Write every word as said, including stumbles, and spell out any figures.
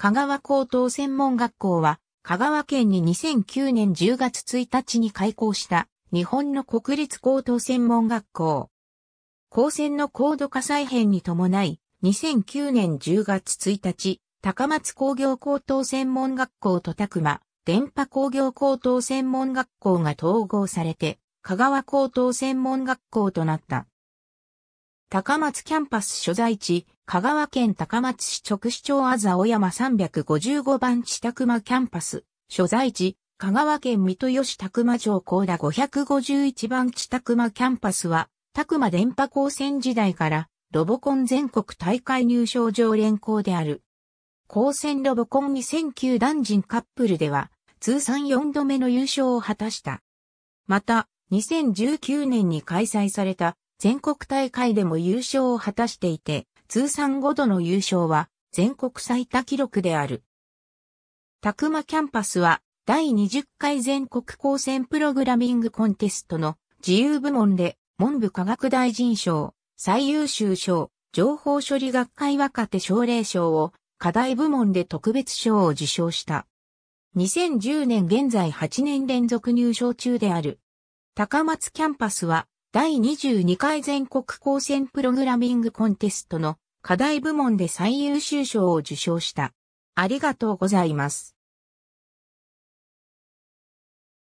香川高等専門学校は、香川県ににせんきゅうねんじゅうがつついたちに開校した、日本の国立高等専門学校。高専の高度化再編に伴い、にせんきゅうねんじゅうがつついたち、高松工業高等専門学校と詫間電波工業高等専門学校が統合されて、香川高等専門学校となった。高松キャンパス所在地、香川県高松市直市町字小山さんびゃくごじゅうごばん地詫間キャンパス、所在地、香川県三豊市詫間町高田ごひゃくごじゅういちばん地詫間キャンパスは、詫間電波高専時代から、ロボコン全国大会入賞常連校である。高専ロボコンにせんきゅう男人カップルでは、通算よんどめの優勝を果たした。また、にせんじゅうきゅうねんに開催された、全国大会でも優勝を果たしていて、通算ごどの優勝は全国最多記録である。詫間キャンパスは第にじゅっかい全国高専プログラミングコンテストの自由部門で文部科学大臣賞、最優秀賞、情報処理学会若手奨励賞を課題部門で特別賞を受賞した。にせんじゅうねん現在はちねん連続入賞中である。高松キャンパスは第にじゅうにかい全国高専プログラミングコンテストの課題部門で最優秀賞を受賞した。ありがとうございます。